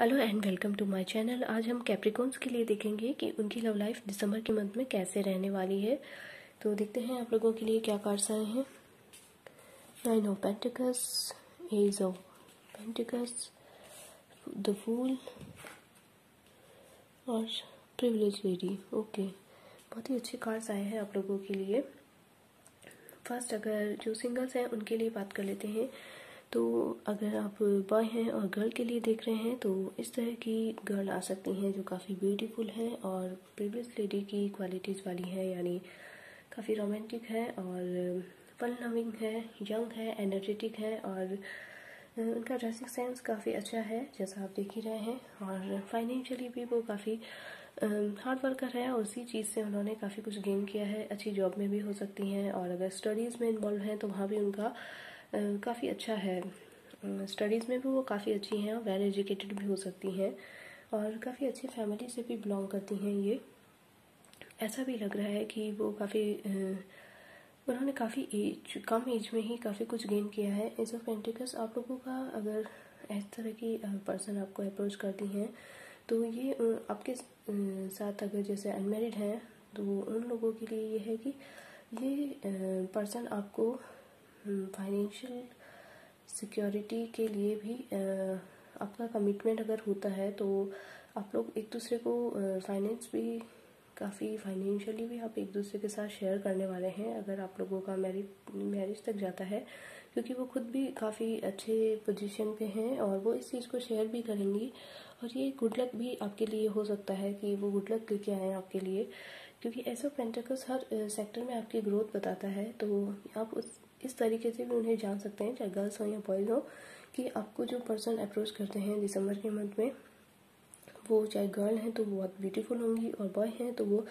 Hello and welcome to my channel. आज हम Capricorns के लिए देखेंगे कि उनकी लव लाइफ दिसंबर के मंथ में कैसे रहने वाली है। तो देखते हैं आप लोगों के लिए क्या कार्ड्स आए हैं। 9 of pentacles, ace of pentacles, the fool और प्रिविलेज लेडी। ओके, बहुत ही अच्छे कार्ड्स आए हैं आप लोगों के लिए। फर्स्ट, अगर जो सिंगल्स हैं उनके लिए बात कर लेते हैं। तो अगर आप बॉय हैं और गर्ल के लिए देख रहे हैं तो इस तरह की गर्ल आ सकती हैं जो काफ़ी ब्यूटीफुल है और प्रीवियस लेडी की क्वालिटीज़ वाली है, यानी काफ़ी रोमांटिक है और फन लविंग है, यंग है, एनर्जेटिक है और उनका ड्रेसिंग सेंस काफ़ी अच्छा है जैसा आप देख ही रहे हैं। और फाइनेंशियली भी वो काफ़ी हार्ड वर्कर है और उसी चीज़ से उन्होंने काफ़ी कुछ गेन किया है। अच्छी जॉब में भी हो सकती हैं और अगर स्टडीज़ में इन्वॉल्व हैं तो वहाँ भी उनका काफ़ी अच्छा है। स्टडीज़ में भी वो काफ़ी अच्छी हैं और वेल एजुकेटेड भी हो सकती हैं और काफ़ी अच्छी फैमिली से भी बिलोंग करती हैं। ये ऐसा भी लग रहा है कि वो उन्होंने कम एज में ही काफ़ी कुछ गेन किया है। एज ऑफ पेंटिकल्स, आप लोगों का अगर इस तरह की पर्सन आपको अप्रोच करती हैं तो ये आपके साथ अगर जैसे अनमेरिड हैं तो उन लोगों के लिए ये है कि ये पर्सन आपको फाइनेंशियल सिक्योरिटी के लिए भी आपका कमिटमेंट अगर होता है तो आप लोग एक दूसरे को फाइनेंस भी काफ़ी फाइनेंशियली भी आप एक दूसरे के साथ शेयर करने वाले हैं अगर आप लोगों का मैरिज तक जाता है, क्योंकि वो खुद भी काफ़ी अच्छे पोजीशन पे हैं और वो इस चीज़ को शेयर भी करेंगी। और ये गुड लक भी आपके लिए हो सकता है कि वो गुड लक लेके आएँ आपके लिए, क्योंकि ऐसा पेंटाकल्स हर सेक्टर में आपकी ग्रोथ बताता है। तो आप इस तरीके से भी उन्हें जान सकते हैं, चाहे गर्ल्स हो या बॉयज़ हो, कि आपको जो पर्सन अप्रोच करते हैं दिसंबर के मंथ में, वो चाहे गर्ल हैं तो बहुत ब्यूटीफुल होंगी और बॉय हैं तो वो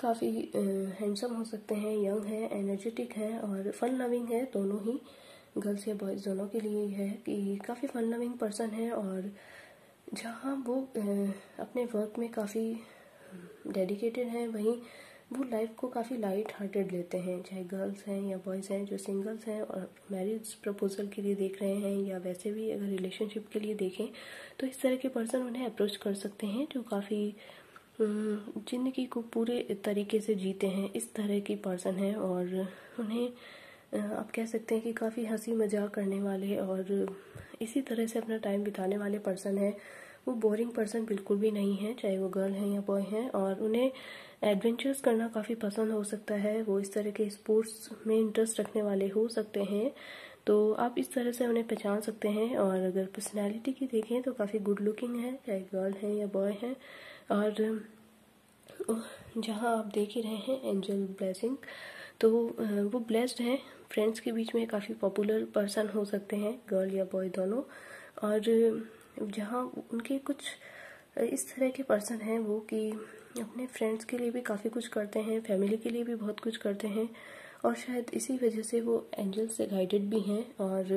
काफ़ी हैंडसम हो सकते हैं, यंग हैं, एनर्जेटिक हैं और फन लविंग है। दोनों ही गर्ल्स या बॉयज़ दोनों के लिए है कि काफ़ी फन लविंग पर्सन है और जहाँ वो अपने वर्क में काफ़ी डेडिकेटेड हैं, वहीं वो लाइफ को काफ़ी लाइट हार्टेड लेते हैं। चाहे गर्ल्स हैं या बॉयज़ हैं, जो सिंगल्स हैं और मैरिज प्रपोजल के लिए देख रहे हैं या वैसे भी अगर रिलेशनशिप के लिए देखें तो इस तरह के पर्सन उन्हें अप्रोच कर सकते हैं जो काफ़ी जिंदगी को पूरे तरीके से जीते हैं, इस तरह की पर्सन हैं। और उन्हें आप कह सकते हैं कि काफ़ी हंसी मजाक करने वाले और इसी तरह से अपना टाइम बिताने वाले पर्सन हैं। वो बोरिंग पर्सन बिल्कुल भी नहीं है, चाहे वो गर्ल हैं या बॉय हैं। और उन्हें एडवेंचर्स करना काफ़ी पसंद हो सकता है, वो इस तरह के स्पोर्ट्स में इंटरेस्ट रखने वाले हो सकते हैं। तो आप इस तरह से उन्हें पहचान सकते हैं। और अगर पर्सनालिटी की देखें तो काफ़ी गुड लुकिंग है, चाहे गर्ल हैं या बॉय हैं। और जहाँ आप देख ही रहे हैं एंजल ब्लेसिंग, तो वो ब्लेस्ड हैं। फ्रेंड्स के बीच में काफ़ी पॉपुलर पर्सन हो सकते हैं, गर्ल या बॉय दोनों। और जहाँ उनके कुछ इस तरह के पर्सन हैं वो कि अपने फ्रेंड्स के लिए भी काफ़ी कुछ करते हैं, फैमिली के लिए भी बहुत कुछ करते हैं और शायद इसी वजह से वो एंजल से गाइडेड भी हैं। और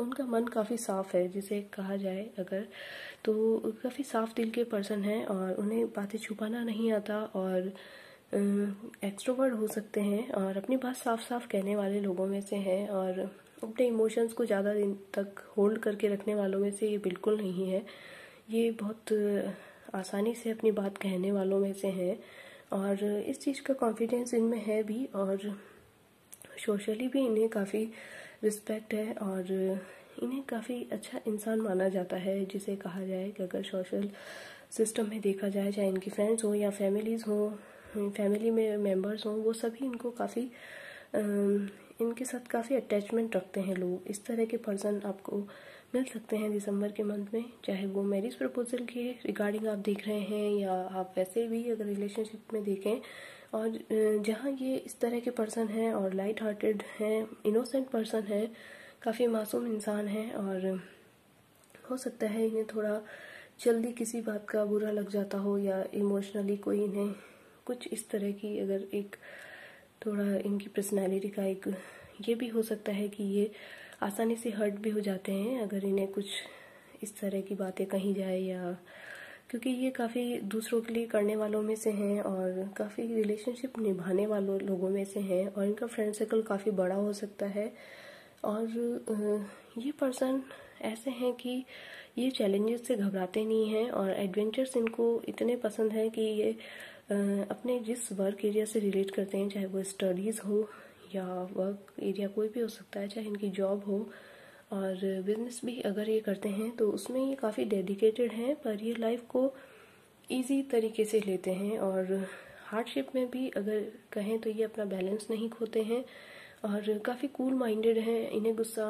उनका मन काफ़ी साफ़ है, जिसे कहा जाए अगर तो काफ़ी साफ़ दिल के पर्सन हैं और उन्हें बातें छुपाना नहीं आता और एक्स्ट्रोवर्ट हो सकते हैं और अपनी बात साफ साफ कहने वाले लोगों में से हैं। और अपने इमोशंस को ज़्यादा दिन तक होल्ड करके रखने वालों में से ये बिल्कुल नहीं है, ये बहुत आसानी से अपनी बात कहने वालों में से हैं। और इस चीज़ का कॉन्फिडेंस इनमें है भी और सोशली भी इन्हें काफ़ी रिस्पेक्ट है और इन्हें काफ़ी अच्छा इंसान माना जाता है, जिसे कहा जाए कि अगर सोशल सिस्टम में देखा जाए, चाहे इनकी फ्रेंड्स हों या फैमिलीज़ हों, फैमिली में मेंबर्स हों, वो सभी इनको काफ़ी इनके साथ काफ़ी अटैचमेंट रखते हैं लोग। इस तरह के पर्सन आपको मिल सकते हैं दिसंबर के मंथ में, चाहे वो मैरिज प्रपोजल के रिगार्डिंग आप देख रहे हैं या आप वैसे भी अगर रिलेशनशिप में देखें। और जहाँ ये इस तरह के पर्सन हैं और लाइट हार्टेड हैं, इनोसेंट पर्सन हैं, काफ़ी मासूम इंसान हैं और हो सकता है इन्हें थोड़ा जल्दी किसी बात का बुरा लग जाता हो या इमोशनली कोई इन्हें कुछ इस तरह की अगर एक थोड़ा इनकी पर्सनालिटी का एक ये भी हो सकता है कि ये आसानी से हर्ट भी हो जाते हैं अगर इन्हें कुछ इस तरह की बातें कही जाए, या क्योंकि ये काफ़ी दूसरों के लिए करने वालों में से हैं और काफ़ी रिलेशनशिप निभाने वालों लोगों में से हैं और इनका फ्रेंड सर्कल काफ़ी बड़ा हो सकता है। और ये पर्सन ऐसे हैं कि ये चैलेंजेस से घबराते नहीं हैं और एडवेंचर्स इनको इतने पसंद हैं कि ये अपने जिस वर्क एरिया से रिलेट करते हैं, चाहे वो स्टडीज़ हो या वर्क एरिया कोई भी हो सकता है, चाहे इनकी जॉब हो और बिजनेस भी अगर ये करते हैं तो उसमें ये काफ़ी डेडिकेटेड हैं, पर ये लाइफ को ईजी तरीके से लेते हैं और हार्डशिप में भी अगर कहें तो ये अपना बैलेंस नहीं खोते हैं और काफ़ी कूल माइंडेड हैं। इन्हें गुस्सा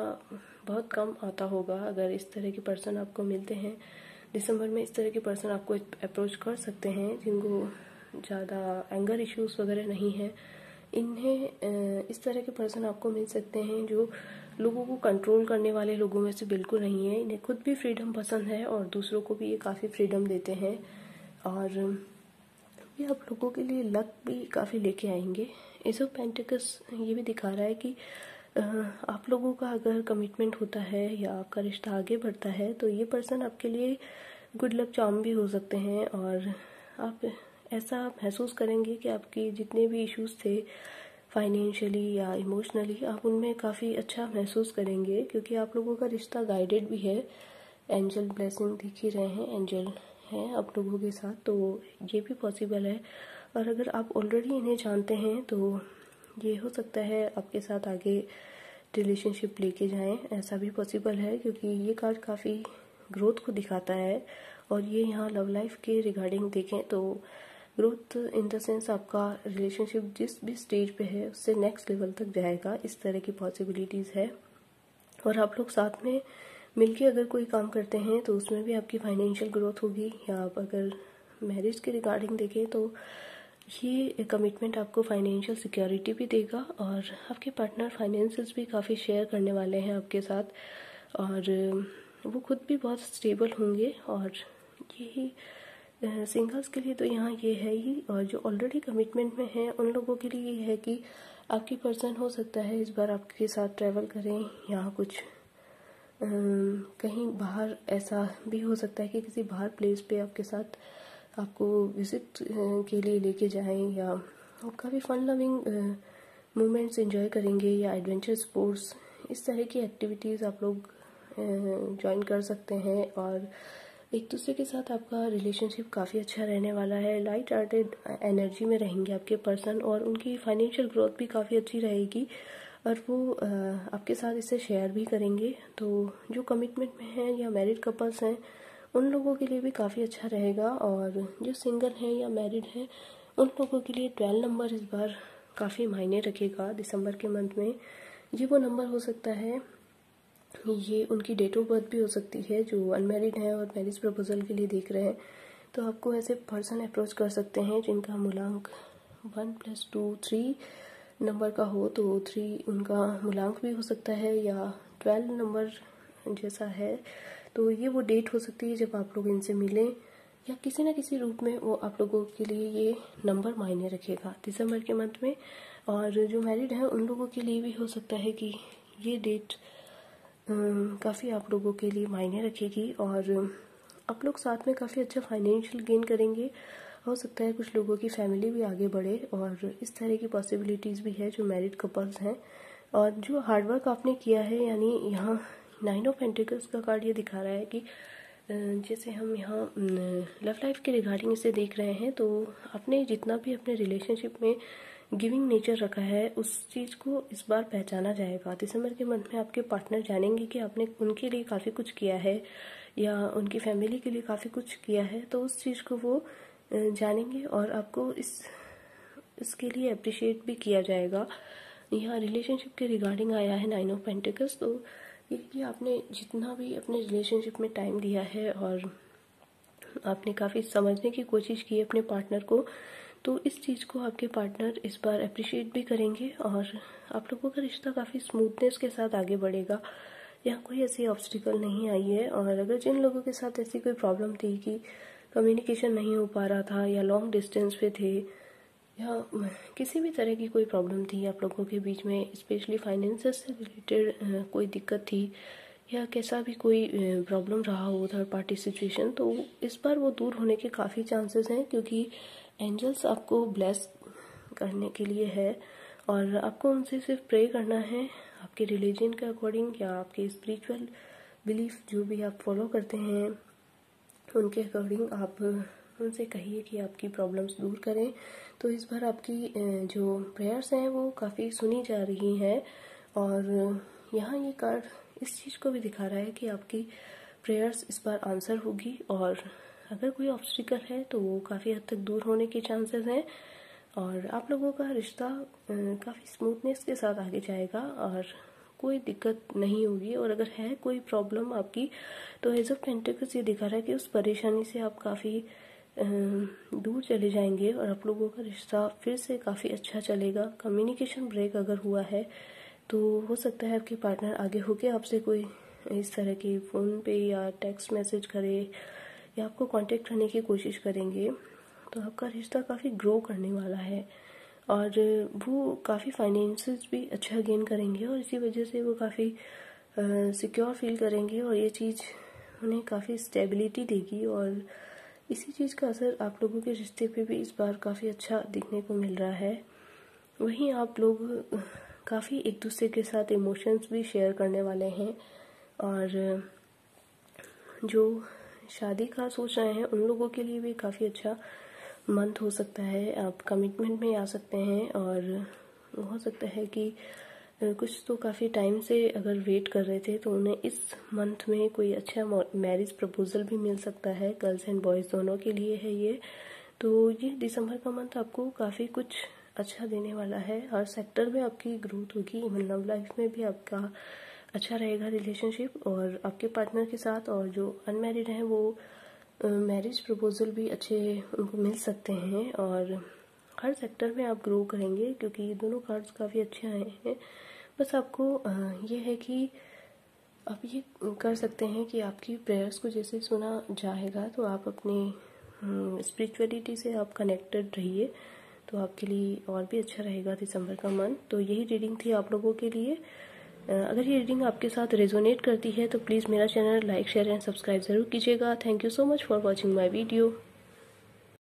बहुत कम आता होगा। अगर इस तरह के पर्सन आपको मिलते हैं दिसंबर में, इस तरह के पर्सन आपको अप्रोच कर सकते हैं जिनको ज़्यादा एंगर इश्यूज़ वगैरह नहीं है। इन्हें इस तरह के पर्सन आपको मिल सकते हैं जो लोगों को कंट्रोल करने वाले लोगों में से बिल्कुल नहीं है। इन्हें खुद भी फ्रीडम पसंद है और दूसरों को भी ये काफ़ी फ्रीडम देते हैं और ये आप लोगों के लिए लक भी काफ़ी लेके आएंगे। एस ऑफ पेंटिकल्स ये भी दिखा रहा है कि आप लोगों का अगर कमिटमेंट होता है या आपका रिश्ता आगे बढ़ता है तो ये पर्सन आपके लिए गुड लक चार्म भी हो सकते हैं और आप ऐसा महसूस करेंगे कि आपके जितने भी इश्यूज़ थे फाइनेंशियली या इमोशनली, आप उनमें काफ़ी अच्छा महसूस करेंगे क्योंकि आप लोगों का रिश्ता गाइडेड भी है। एंजल ब्लेसिंग दिख ही रहे हैं, एंजल हैं आप लोगों के साथ, तो ये भी पॉसिबल है। और अगर आप ऑलरेडी इन्हें जानते हैं तो ये हो सकता है आपके साथ आगे रिलेशनशिप लेके जाएं, ऐसा भी पॉसिबल है क्योंकि ये कार्ड काफ़ी ग्रोथ को दिखाता है। और ये यहाँ लव लाइफ के रिगार्डिंग देखें तो ग्रोथ इन द सेंस आपका रिलेशनशिप जिस भी स्टेज पे है उससे नेक्स्ट लेवल तक जाएगा, इस तरह की पॉसिबिलिटीज़ है। और आप लोग साथ में मिलके अगर कोई काम करते हैं तो उसमें भी आपकी फाइनेंशियल ग्रोथ होगी। या आप अगर मैरिज के रिगार्डिंग देखें तो ये कमिटमेंट आपको फाइनेंशियल सिक्योरिटी भी देगा और आपके पार्टनर फाइनेंसेस भी काफ़ी शेयर करने वाले हैं आपके साथ और वो खुद भी बहुत स्टेबल होंगे। और यही सिंगल्स के लिए तो यहाँ ये है ही, और जो ऑलरेडी कमिटमेंट में हैं उन लोगों के लिए ये है कि आपकी पर्सन हो सकता है इस बार आपके साथ ट्रैवल करें या कुछ कहीं बाहर, ऐसा भी हो सकता है कि किसी बाहर प्लेस पे आपके साथ आपको विजिट के लिए लेके जाएं या काफ़ी फन लविंग मोमेंट्स एंजॉय करेंगे या एडवेंचर स्पोर्ट्स, इस तरह की एक्टिविटीज़ आप लोग ज्वाइन कर सकते हैं। और एक दूसरे के साथ आपका रिलेशनशिप काफ़ी अच्छा रहने वाला है। लाइट हार्टेड एनर्जी में रहेंगे आपके पर्सन और उनकी फाइनेंशियल ग्रोथ भी काफ़ी अच्छी रहेगी और वो आपके साथ इसे शेयर भी करेंगे। तो जो कमिटमेंट में हैं या मैरिड कपल्स हैं उन लोगों के लिए भी काफ़ी अच्छा रहेगा और जो सिंगल हैं या मैरिड हैं उन लोगों के लिए 12 नंबर इस बार काफ़ी मायने रखेगा दिसंबर के मंथ में। ये वो नंबर हो सकता है, ये उनकी डेट ऑफ बर्थ भी हो सकती है जो अनमैरिड हैं और मैरिज प्रपोजल के लिए देख रहे हैं। तो आपको ऐसे पर्सन अप्रोच कर सकते हैं जिनका मूलांक 1+2=3 नंबर का हो, तो 3 उनका मूलांक भी हो सकता है या 12 नंबर जैसा है तो ये वो डेट हो सकती है जब आप लोग इनसे मिलें या किसी ना किसी रूप में वो आप लोगों के लिए ये नंबर मायने रखेगा दिसंबर के मंथ में। और जो मैरिड हैं उन लोगों के लिए भी हो सकता है कि ये डेट काफ़ी आप लोगों के लिए मायने रखेगी और आप लोग साथ में काफ़ी अच्छा फाइनेंशियल गेन करेंगे। हो सकता है कुछ लोगों की फैमिली भी आगे बढ़े और इस तरह की पॉसिबिलिटीज़ भी है जो मैरिड कपल्स हैं। और जो हार्डवर्क आपने किया है, यानी यहाँ 9 ऑफ पेंटिकल्स का कार्ड ये दिखा रहा है कि जैसे हम यहाँ लव लाइफ के रिगार्डिंग इसे देख रहे हैं तो आपने जितना भी अपने रिलेशनशिप में गिविंग नेचर रखा है उस चीज़ को इस बार पहचाना जाएगा। दिसंबर के मंथ में आपके पार्टनर जानेंगे कि आपने उनके लिए काफ़ी कुछ किया है या उनकी फैमिली के लिए काफ़ी कुछ किया है, तो उस चीज़ को वो जानेंगे और आपको इसके लिए अप्रिशिएट भी किया जाएगा। यहाँ रिलेशनशिप के रिगार्डिंग आया है 9 ऑफ पेंटिकल्स, तो ये कि आपने जितना भी अपने रिलेशनशिप में टाइम दिया है और आपने काफ़ी समझने की कोशिश की अपने पार्टनर को, तो इस चीज़ को आपके पार्टनर इस बार अप्रिशिएट भी करेंगे और आप लोगों का रिश्ता काफ़ी स्मूथनेस के साथ आगे बढ़ेगा। यहाँ कोई ऐसी ऑब्स्टिकल नहीं आई है। और अगर जिन लोगों के साथ ऐसी कोई प्रॉब्लम थी कि कम्युनिकेशन नहीं हो पा रहा था या लॉन्ग डिस्टेंस पे थे या किसी भी तरह की कोई प्रॉब्लम थी आप लोगों के बीच में, स्पेशली फाइनेंसेस से रिलेटेड कोई दिक्कत थी या कैसा भी कोई प्रॉब्लम रहा हो थर्ड पार्टी सिचुएशन, तो इस बार वो दूर होने के काफ़ी चांसेस हैं क्योंकि एंजल्स आपको ब्लेस करने के लिए है और आपको उनसे सिर्फ प्रे करना है आपके रिलीजन के अकॉर्डिंग या आपके स्पिरिचुअल बिलीफ जो भी आप फॉलो करते हैं उनके अकॉर्डिंग आप उनसे कहिए कि आपकी प्रॉब्लम्स दूर करें। तो इस बार आपकी जो प्रेयर्स हैं वो काफ़ी सुनी जा रही हैं, और यहाँ ये कार्ड इस चीज़ को भी दिखा रहा है कि आपकी प्रेयर्स इस बार आंसर होगी, और अगर कोई ऑब्स्टिकल है तो वो काफ़ी हद तक दूर होने के चांसेस हैं, और आप लोगों का रिश्ता काफ़ी स्मूथनेस के साथ आगे जाएगा और कोई दिक्कत नहीं होगी। और अगर है कोई प्रॉब्लम आपकी तो एज ऑफ पेंटिकल्स ये दिखा रहा है कि उस परेशानी से आप काफ़ी दूर चले जाएंगे और आप लोगों का रिश्ता फिर से काफ़ी अच्छा चलेगा। कम्युनिकेशन ब्रेक अगर हुआ है तो हो सकता है आपके पार्टनर आगे होके आपसे कोई इस तरह की फ़ोन पे या टेक्स्ट मैसेज करे या आपको कांटेक्ट करने की कोशिश करेंगे, तो आपका रिश्ता काफ़ी ग्रो करने वाला है और वो काफ़ी फाइनेंसेस भी अच्छा गेन करेंगे, और इसी वजह से वो काफ़ी सिक्योर फील करेंगे और ये चीज़ उन्हें काफ़ी स्टेबिलिटी देगी। और इसी चीज़ का असर आप लोगों के रिश्ते पे भी इस बार काफ़ी अच्छा दिखने को मिल रहा है। वहीं आप लोग काफ़ी एक दूसरे के साथ इमोशंस भी शेयर करने वाले हैं, और जो शादी का सोच रहे हैं उन लोगों के लिए भी काफ़ी अच्छा मंथ हो सकता है। आप कमिटमेंट में आ सकते हैं, और हो सकता है कि कुछ तो काफ़ी टाइम से अगर वेट कर रहे थे तो उन्हें इस मंथ में कोई अच्छा मैरिज प्रपोजल भी मिल सकता है। गर्ल्स एंड बॉयज़ दोनों के लिए है ये। तो ये दिसंबर का मंथ आपको काफ़ी कुछ अच्छा देने वाला है, हर सेक्टर में आपकी ग्रोथ होगी, इवन लव लाइफ में भी आपका अच्छा रहेगा रिलेशनशिप और आपके पार्टनर के साथ। और जो अनमैरिड हैं वो मैरिज प्रपोजल भी अच्छे उनको मिल सकते हैं, और हर सेक्टर में आप ग्रो करेंगे क्योंकि ये दोनों कार्ड्स काफ़ी अच्छे आए हैं। बस आपको ये है कि आप ये कर सकते हैं कि आपकी प्रेयर्स को जैसे सुना जाएगा तो आप अपनी स्पिरिचुअलिटी से आप कनेक्टेड रहिए, तो आपके लिए और भी अच्छा रहेगा दिसंबर का मंथ। तो यही रीडिंग थी आप लोगों के लिए। अगर ये रीडिंग आपके साथ रेजोनेट करती है तो प्लीज़ मेरा channel like share and subscribe ज़रूर कीजिएगा। Thank you so much for watching my video.